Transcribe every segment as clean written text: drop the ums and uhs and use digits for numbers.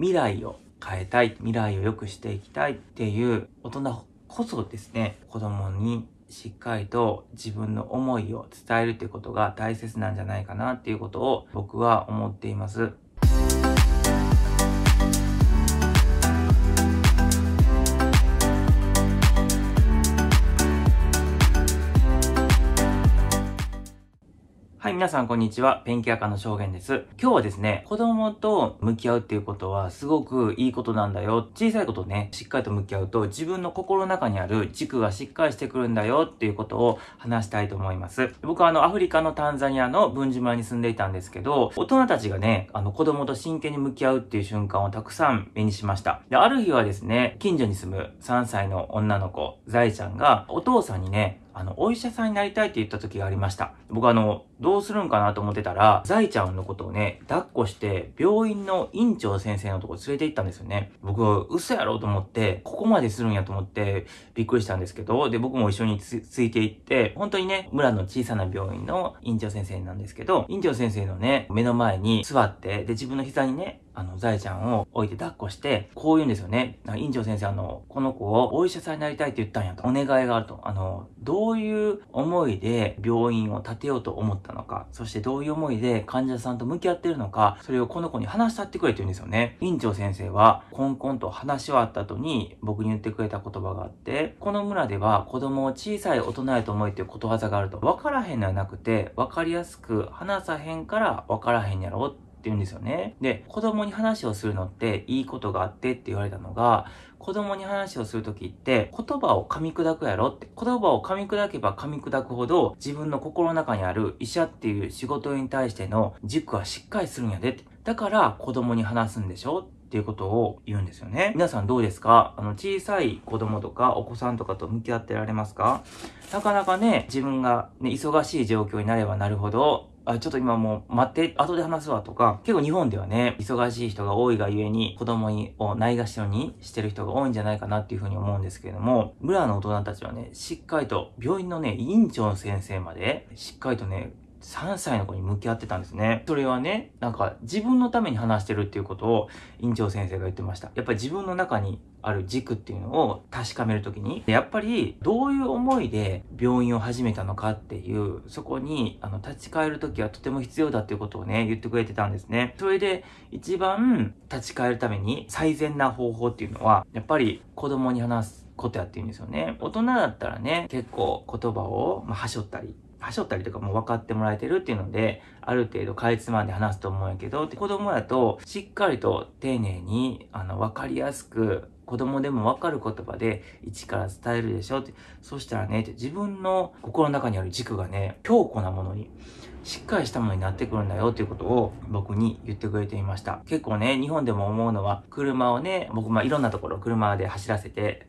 未来を変えたい、未来を良くしていきたいっていう大人こそですね、子供にしっかりと自分の思いを伝えるということが大切なんじゃないかなっていうことを僕は思っています。はい、皆さんこんにちは。ペンキアカの証言です。今日はですね、子供と向き合うっていうことはすごくいいことなんだよ。小さいことね、しっかりと向き合うと自分の心の中にある軸がしっかりしてくるんだよっていうことを話したいと思います。僕はアフリカのタンザニアのブンジ村に住んでいたんですけど、大人たちがね、子供と真剣に向き合うっていう瞬間をたくさん目にしました。で、ある日はですね、近所に住む3歳の女の子、ザイちゃんがお父さんにね、お医者さんになりたいって言った時がありました。僕どうするんかなと思ってたら、ザイちゃんのことをね、抱っこして、病院の院長先生のとこ連れて行ったんですよね。僕、嘘やろと思って、ここまでするんやと思って、びっくりしたんですけど、で、僕も一緒について行って、本当にね、村の小さな病院の院長先生なんですけど、院長先生のね、目の前に座って、で、自分の膝にね、ザイちゃんを置いて抱っこして、こう言うんですよね。院長先生、この子をお医者さんになりたいって言ったんやと。お願いがあると。どういう思いで病院を建てようと思ったのか、そしてどういう思いで患者さんと向き合ってるのか、それをこの子に話したってくれって言うんですよね。院長先生は、コンコンと話し終わった後に僕に言ってくれた言葉があって、この村では子供を小さい大人へと思えっていうことわざがあると。分からへんのはなくて、分かりやすく話さへんから分からへんやろ。って言うんですよね。で、子供に話をするのっていいことがあってって言われたのが、子供に話をするときって言葉を噛み砕くやろって、言葉を噛み砕けば噛み砕くほど自分の心の中にある医者っていう仕事に対しての軸はしっかりするんやでって、だから子供に話すんでしょっていうことを言うんですよね。皆さんどうですか？小さい子供とかお子さんとかと向き合ってられますか？なかなかね、自分がね、忙しい状況になればなるほど、ちょっと今もう待って、後で話すわとか、結構日本ではね、忙しい人が多いがゆえに、子供をないがしろにしてる人が多いんじゃないかなっていうふうに思うんですけれども、村の大人たちはね、しっかりと、病院のね、院長の先生まで、しっかりとね、3歳の子に向き合ってたんですね。それはね、なんか自分のために話してるっていうことを院長先生が言ってました。やっぱり自分の中にある軸っていうのを確かめるときに、やっぱりどういう思いで病院を始めたのかっていう、そこに立ち返るときはとても必要だっていうことをね、言ってくれてたんですね。それで一番立ち返るために最善な方法っていうのは、やっぱり子供に話すことやっていうんですよね。大人だったらね、結構言葉をはしょったりとかも分かってもらえてるっていうので、ある程度かいつまんで話すと思うんやけど、子供だとしっかりと丁寧に、分かりやすく、子供でも分かる言葉で一から伝えるでしょって。そしたらね、自分の心の中にある軸がね、強固なものに、しっかりしたものになってくるんだよっていうことを僕に言ってくれていました。結構ね、日本でも思うのは、車をね、僕いろんなところ車で走らせて、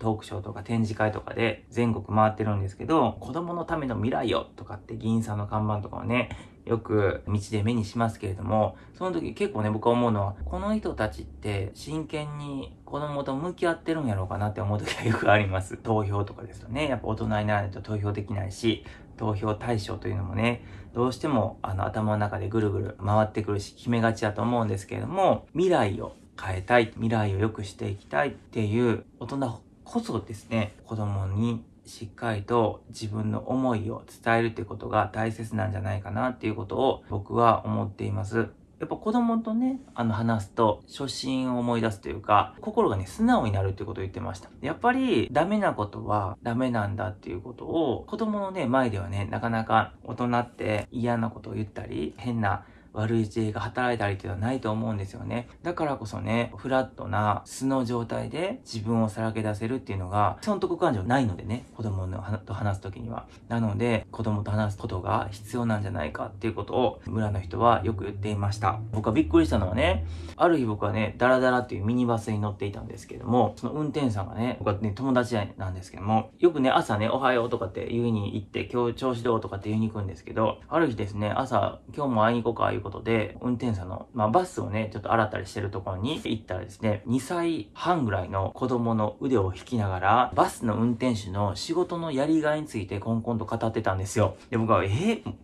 トークショーとか展示会とかで全国回ってるんですけど、子供のための未来よとかって議員さんの看板とかをね、よく道で目にしますけれども、その時結構ね、僕は思うのは、この人たちって真剣に子供と向き合ってるんやろうかなって思う時がよくあります。投票とかですとね、やっぱ大人にならないと投票できないし、投票対象というのもね、どうしても頭の中でぐるぐる回ってくるし、決めがちだと思うんですけれども、未来を変えたい、未来を良くしていきたいっていう大人こそですね、子供にしっかりと自分の思いを伝えるということが大切なんじゃないかなっていうことを僕は思っています。やっぱ子供とね、話すと初心を思い出すというか、心がね、素直になるっていうことを言ってました。やっぱりダメなことはダメなんだっていうことを、子供のね、前ではね、なかなか大人って嫌なことを言ったり、変な悪い知恵が働いたりっていうのはないと思うんですよね。だからこそね、フラットな素の状態で自分をさらけ出せるっていうのが、損得感情ないのでね、子供と話すときには。なので、子供と話すことが必要なんじゃないかっていうことを、村の人はよく言っていました。僕はびっくりしたのはね、ある日僕はね、ダラダラっていうミニバスに乗っていたんですけども、その運転手さんがね、僕はね、友達なんですけども、よくね、朝ね、おはようとかって言いに行って、今日調子どうとかって言いに行くんですけど、ある日ですね、朝、今日も会いに行こうか、ことで運転手さんの、バスをね、ちょっと洗ったりしてるところに行ったらですね、2歳半ぐらいの子供の腕を引きながら、バスの運転手の仕事のやりがいについてコンコンと語ってたんですよ。で、僕は、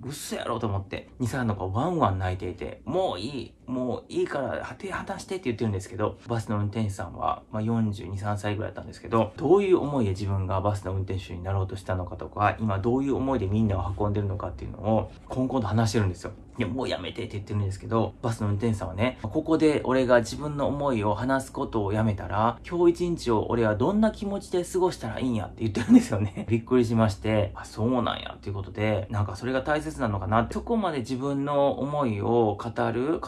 嘘やろと思って、2歳の子ワンワン泣いていて、もういい。もういいから手離してって言ってるんですけど、バスの運転手さんは、42、3歳ぐらいだったんですけど、どういう思いで自分がバスの運転手になろうとしたのかとか、今どういう思いでみんなを運んでるのかっていうのを、こんこんと話してるんですよ。いや、もうやめてって言ってるんですけど、バスの運転手さんはね、ここで俺が自分の思いを話すことをやめたら、今日一日を俺はどんな気持ちで過ごしたらいいんやって言ってるんですよね。びっくりしまして、あ、そうなんやっていうことで、なんかそれが大切なのかなって、そこまで自分の思いを語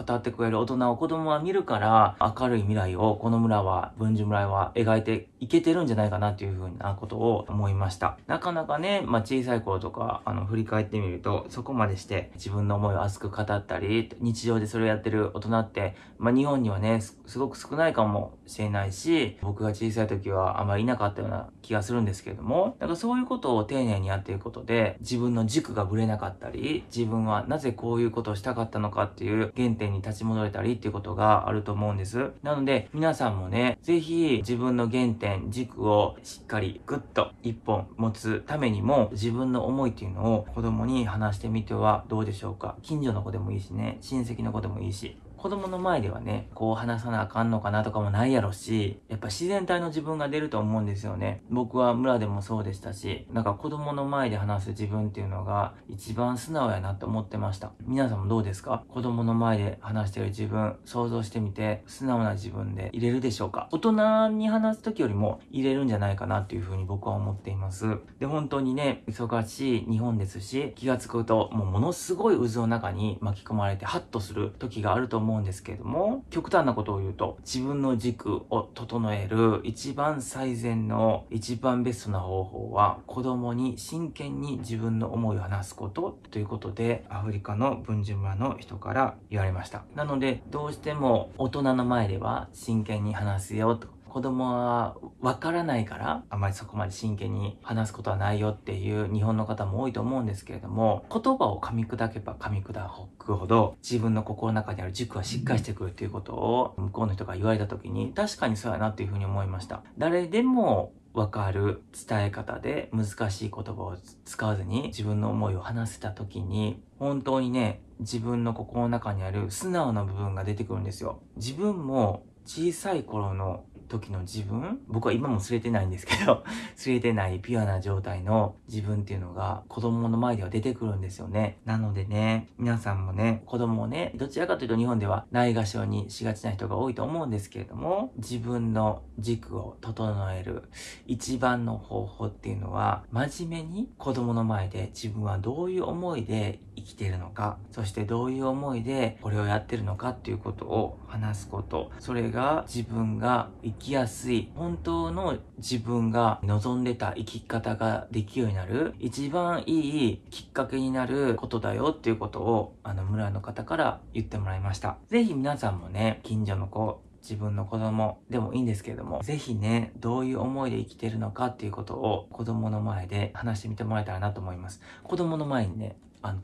ってくれる大人を子供は見るから、明るい未来をこの村は、文殊村は描いていけてるんじゃないかなっていうふうなことを思いました。なかなかね、小さい頃とか、振り返ってみると、そこまでして自分の思いを熱く語ったり、日常でそれをやってる大人って、日本にはね、すごく少ないかもしれないし、僕が小さい時はあまりいなかったような気がするんですけれども、だからそういうことを丁寧にやっていくことで、自分の軸がぶれなかったり、自分はなぜこういうことをしたかったのかっていう原点に立ち戻れたりっていうことがあると思うんです。なので、皆さんもね、ぜひ自分の原点、軸をしっかりグッと一本持つためにも、自分の思いっていうのを子供に話してみてはどうでしょうか。近所の子でもいいしね、親戚の子でもいいし、子供の前ではね、こう話さなあかんのかなとかもないやろし、やっぱ自然体の自分が出ると思うんですよね。僕は村でもそうでしたし、なんか子供の前で話す自分っていうのが一番素直やなって思ってました。皆さんもどうですか？子供の前で話してる自分、想像してみて、素直な自分でいれるでしょうか？大人に話す時よりもいれるんじゃないかなっていうふうに僕は思っています。で、本当にね、忙しい日本ですし、気がつくともうものすごい渦の中に巻き込まれてハッとする時があると思うんですけれども、極端なことを言うと、自分の軸を整える一番最善の一番ベストな方法は、子供に真剣に自分の思いを話すことということで、アフリカのブンジュ村の人から言われました。なので、どうしても大人の前では真剣に話すよと、子供はわからないからあまりそこまで真剣に話すことはないよっていう日本の方も多いと思うんですけれども、言葉を噛み砕けば噛み砕くほど自分の心の中にある軸はしっかりしてくるということを向こうの人が言われた時に、確かにそうやなっていうふうに思いました。誰でもわかる伝え方で難しい言葉を使わずに自分の思いを話せた時に、本当にね、自分の心の中にある素直な部分が出てくるんですよ。自分も小さい頃の時の自分、僕は今も擦れてないんですけど、擦れてないピュアな状態の自分っていうのが子供の前では出てくるんですよね。なのでね、皆さんもね、子供をね、どちらかというと日本ではないがしろにしがちな人が多いと思うんですけれども、自分の軸を整える一番の方法っていうのは、真面目に子供の前で自分はどういう思いで生きているのか、そしてどういう思いでこれをやってるのかっていうことを話すこと。それが自分が生きやすい、本当の自分が望んでた生き方ができるようになる一番いいきっかけになることだよっていうことを、村の方から言ってもらいました。ぜひ皆さんもね、近所の子、自分の子供でもいいんですけれども、ぜひね、どういう思いで生きてるのかっていうことを子供の前で話してみてもらえたらなと思います。子供の前にね、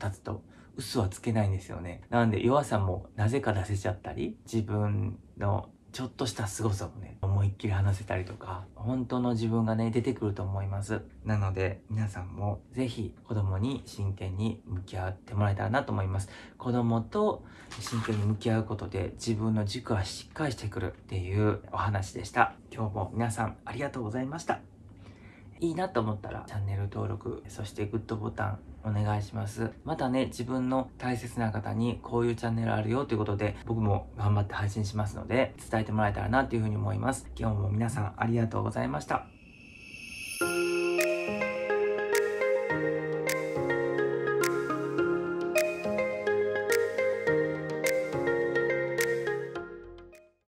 立つと嘘はつけないんですよね。なんで弱さもなぜか出せちゃったり、自分のちょっとした凄さもね、思いっきり話せたりとか、本当の自分がね、出てくると思います。なので、皆さんもぜひ子供に真剣に向き合ってもらえたらなと思います。子供と真剣に向き合うことで、自分の軸はしっかりしてくるっていうお話でした。今日も皆さんありがとうございました。いいなと思ったらチャンネル登録、そしてグッドボタンお願いします。またね、自分の大切な方にこういうチャンネルあるよということで、僕も頑張って配信しますので、伝えてもらえたらなというふうに思います。今日も皆さんありがとうございました。